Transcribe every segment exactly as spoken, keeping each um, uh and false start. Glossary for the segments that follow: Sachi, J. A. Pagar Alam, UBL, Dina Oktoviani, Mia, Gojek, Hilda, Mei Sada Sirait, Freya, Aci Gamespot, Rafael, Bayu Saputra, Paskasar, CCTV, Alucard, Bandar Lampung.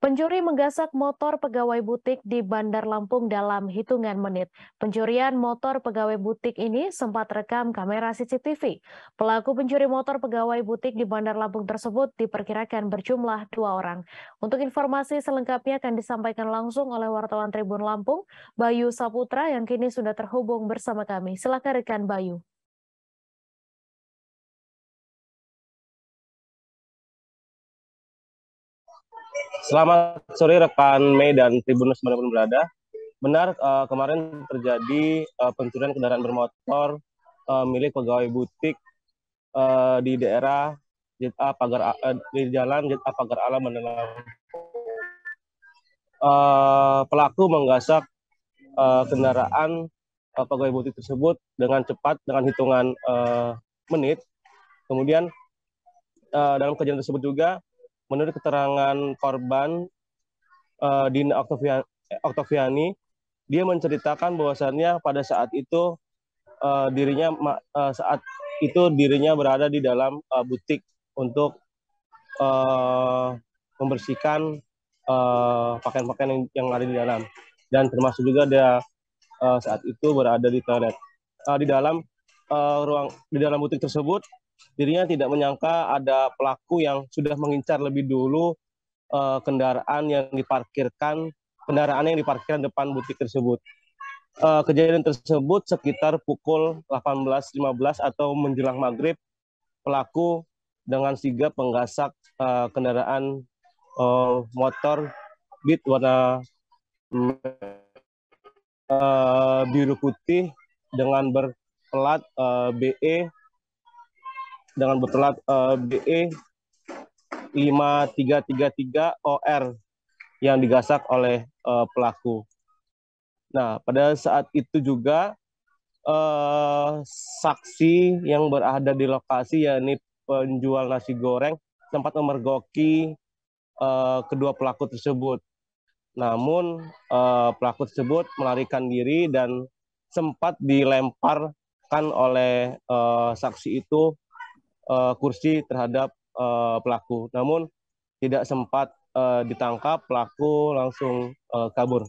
Pencuri menggasak motor pegawai butik di Bandar Lampung dalam hitungan menit. Pencurian motor pegawai butik ini sempat rekam kamera C C T V. Pelaku pencuri motor pegawai butik di Bandar Lampung tersebut diperkirakan berjumlah dua orang. Untuk informasi selengkapnya akan disampaikan langsung oleh wartawan Tribun Lampung, Bayu Saputra yang kini sudah terhubung bersama kami. Silakan rekan Bayu. Selamat sore rekan Mei dan Tribunus manapun berada. Benar, uh, kemarin terjadi uh, pencurian kendaraan bermotor uh, milik pegawai butik uh, di daerah J. A. Pagar uh, di Jalan J. A. Pagar Alam Bandar Lampung. Uh, pelaku menggasak uh, kendaraan uh, pegawai butik tersebut dengan cepat dengan hitungan uh, menit. Kemudian uh, dalam kejadian tersebut juga, menurut keterangan korban uh, Dina Oktoviani, dia menceritakan bahwasannya pada saat itu uh, dirinya uh, saat itu dirinya berada di dalam uh, butik untuk uh, membersihkan pakaian-pakaian uh, yang, yang ada di dalam, dan termasuk juga dia uh, saat itu berada di toilet. Uh, di dalam uh, ruang di dalam butik tersebut, dirinya tidak menyangka ada pelaku yang sudah mengincar lebih dulu uh, kendaraan yang diparkirkan, kendaraan yang diparkirkan depan butik tersebut. Uh, kejadian tersebut sekitar pukul delapan belas lima belas atau menjelang maghrib, pelaku dengan sigap menggasak uh, kendaraan uh, motor Beat warna uh, biru putih dengan berplat uh, B E dengan berplat uh, B E lima tiga tiga tiga O R yang digasak oleh uh, pelaku. Nah, pada saat itu juga uh, saksi yang berada di lokasi, yakni penjual nasi goreng, sempat memergoki uh, kedua pelaku tersebut. Namun uh, pelaku tersebut melarikan diri dan sempat dilemparkan oleh uh, saksi itu kursi terhadap uh, pelaku, namun tidak sempat uh, ditangkap, pelaku langsung uh, kabur.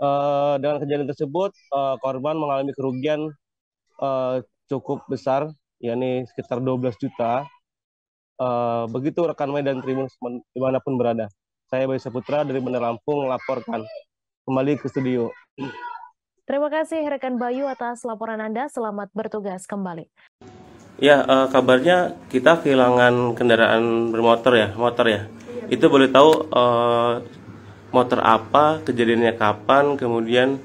Uh, dengan kejadian tersebut, uh, korban mengalami kerugian uh, cukup besar, yakni sekitar dua belas juta. Uh, begitu rekan Medan Tribun dimanapun berada. Saya Bayu Saputra dari Bandar Lampung melaporkan. Kembali ke studio. Terima kasih rekan Bayu atas laporan Anda. Selamat bertugas kembali. Ya, eh, kabarnya kita kehilangan kendaraan bermotor ya, motor ya. Itu boleh tahu eh, motor apa, kejadiannya kapan, kemudian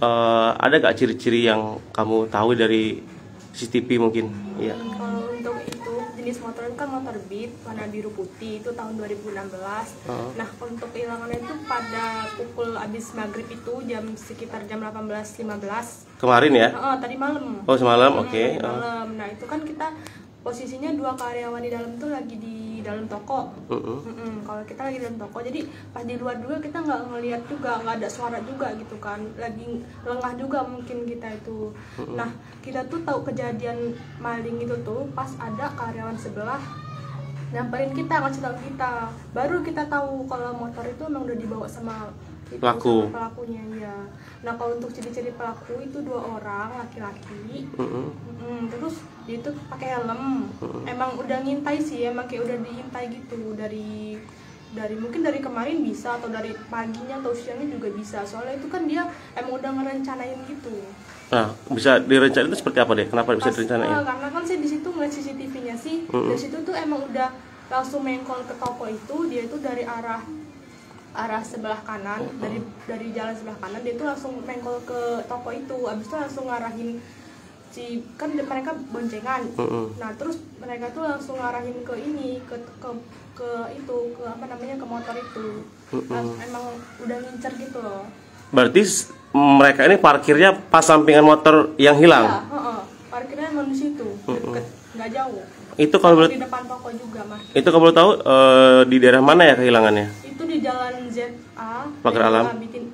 eh, ada gak ciri-ciri yang kamu tahu dari C C T V mungkin? Iya. Hmm, kalau untuk itu jenis motor itu kan motor Beat warna biru putih, itu tahun dua ribu enam belas. Oh. Nah, untuk kehilangannya itu pada pukul abis maghrib itu jam sekitar jam delapan belas lima belas. Kemarin ya? Oh, tadi malam. Oh, semalam, oke. Okay. Malam. Nah, itu kan kita posisinya dua karyawan di dalam tuh lagi di dalam toko. Uh -uh. Mm -mm, kalau kita lagi di dalam toko, jadi pas di luar juga kita nggak ngelihat juga, nggak ada suara juga gitu kan. Lagi lengah juga mungkin kita itu. Uh -uh. Nah, kita tuh tahu kejadian maling itu tuh pas ada karyawan sebelah nyamperin kita, ngasih tahu kita. Baru kita tahu kalau motor itu emang udah dibawa sama pelaku pelakunya ya. Nah, kalau untuk ciri-ciri pelaku itu dua orang laki-laki, mm -hmm. mm -hmm. terus dia itu pakai helm, mm -hmm. emang udah ngintai sih, emang kayak udah diintai gitu dari dari mungkin dari kemarin bisa atau dari paginya atau siangnya juga bisa, soalnya itu kan dia emang udah ngerencanain gitu. Nah, bisa direncanain itu seperti apa deh? Kenapa pas, bisa direncanain? Uh, karena kan saya di situ ngeliat C C T V-nya sih, mm -hmm. dari situ tuh emang udah langsung mengkol ke toko itu, dia itu dari arah arah sebelah kanan, uh -huh. dari dari jalan sebelah kanan dia itu langsung mengkol ke toko itu, abis itu langsung ngarahin si kan mereka boncengan, uh -huh. nah terus mereka tuh langsung ngarahin ke ini ke ke ke itu ke apa namanya ke motor itu, uh -huh. nah, emang udah ngincer gitu loh. Berarti mereka ini parkirnya pas sampingan motor yang hilang? Iya, uh -uh. parkirnya emang di situ, uh -uh. deket, nggak jauh. Itu kalau boleh, di depan toko juga mas. Itu kalau boleh tahu uh, di daerah mana ya kehilangannya? Di Jalan J. A. Pagar Alam,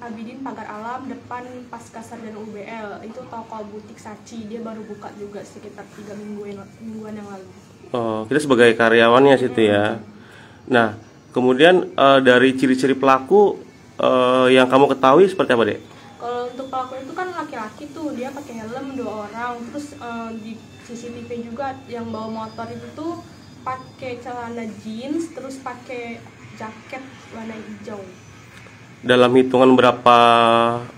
Abidin Pagar Alam, depan Paskasar dan U B L. Itu toko butik Sachi, dia baru buka juga sekitar tiga mingguan mingguan yang lalu. Oh, kita sebagai karyawannya situ, hmm. ya. Nah, Kemudian uh, dari ciri-ciri pelaku uh, yang kamu ketahui seperti apa, Dek? Kalau untuk pelaku itu kan laki-laki tuh, dia pakai helm dua orang. Terus uh, di C C T V juga yang bawa motor itu tuh pakai celana jeans, terus pakai jaket warna hijau. Dalam hitungan berapa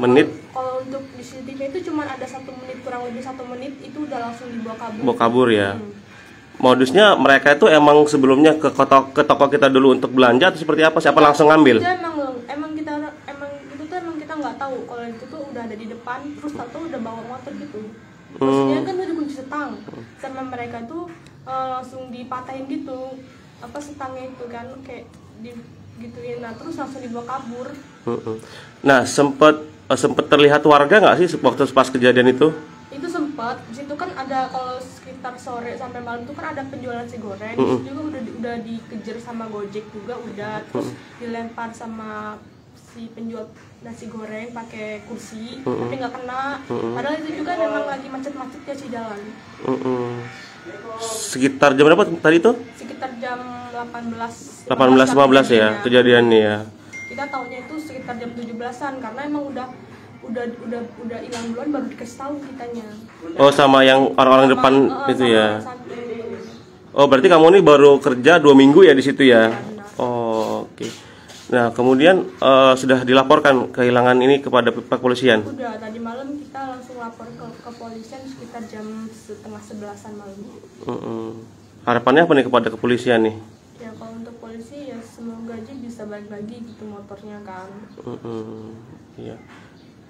menit? Kalau, kalau untuk di C C T V itu cuma ada satu menit, kurang lebih satu menit itu udah langsung dibawa kabur. Bawa kabur ya. Hmm. Modusnya mereka itu emang sebelumnya ke, koto, ke toko kita dulu untuk belanja atau seperti apa? Siapa ya, langsung ngambil? Emang, emang kita emang itu tuh emang kita nggak tahu kalau itu tuh udah ada di depan, terus tahu udah bawa motor gitu. Terusnya hmm. kan udah kunci setang, sama mereka tuh uh, langsung dipatahin gitu, apa setangnya itu kan kayak di gituin, nah terus langsung dibawa kabur. Hmm. Nah sempet uh, sempet terlihat warga nggak sih waktu pas kejadian itu? Itu sempat, di situ kan ada kalau sekitar sore sampai malam itu kan ada penjualan nasi goreng, mm-hmm. juga udah udah dikejar sama Gojek juga udah, terus mm-hmm. dilempar sama si penjual nasi goreng pakai kursi, mm-hmm. tapi nggak kena. Mm-hmm. Padahal itu juga memang lagi macet-macet ya si jalan. Mm-hmm. Sekitar jam berapa tadi itu? Sekitar jam delapan belas. delapan belas lima belas ya kejadiannya ya. Kita tahunya itu sekitar jam tujuh belasan karena emang udah udah udah udah hilang duluan baru dikasih tahu kitanya. Oh, sama yang orang-orang depan uh, itu ya. Oh, berarti kamu ini baru kerja dua minggu ya di situ ya. Ya, oh, oke. Okay. Nah, kemudian uh, sudah dilaporkan kehilangan ini kepada pihak kepolisian. Udah, tadi malam kita langsung lapor ke kepolisian sekitar jam setengah sebelasan malam. Uh-uh. Harapannya apa nih kepada kepolisian nih? Ya, kalau untuk polisi ya semoga aja bisa balik lagi gitu motornya kan. Uh-uh. Iya.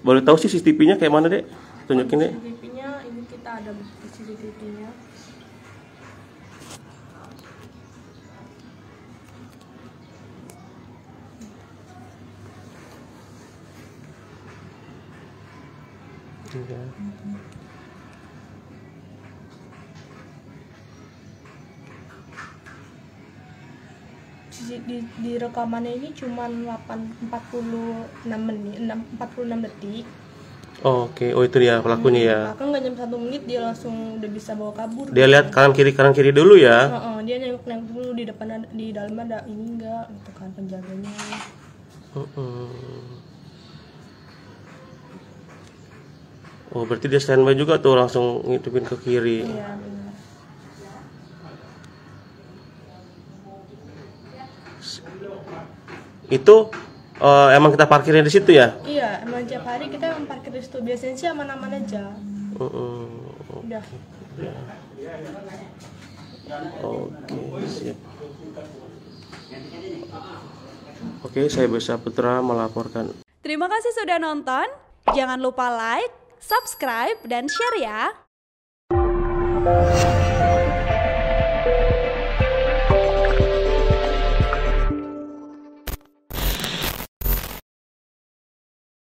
Boleh tahu sih C C T V-nya kayak mana, Dek? Tunjukin, Dek. C C T V-nya ini kita ada bukti C C T V-nya. Ya. Di, di rekamannya ini cuma delapan empat puluh enam detik. Oh, oke, okay. Oh itu dia pelakunya hmm, ya. Bahkan nggak nyampe satu menit dia langsung udah bisa bawa kabur. Dia lihat kanan kiri kanan kiri dulu ya. Oh, oh, dia nengok nengok dulu di depan ada, di dalam ada ini enggak gitu kan penjaganya. Oh, oh. Oh berarti dia standby juga tuh langsung ngitupin ke kiri. Iya, benar. Itu uh, emang kita parkirnya di situ ya? Iya, emang tiap hari kita emang parkir di situ, biasanya sih aman-aman aja. Uh, uh, Udah. Okay. Oke, siap. Oke, saya Bayu Saputra melaporkan. Terima kasih sudah nonton. Jangan lupa like, subscribe, dan share ya.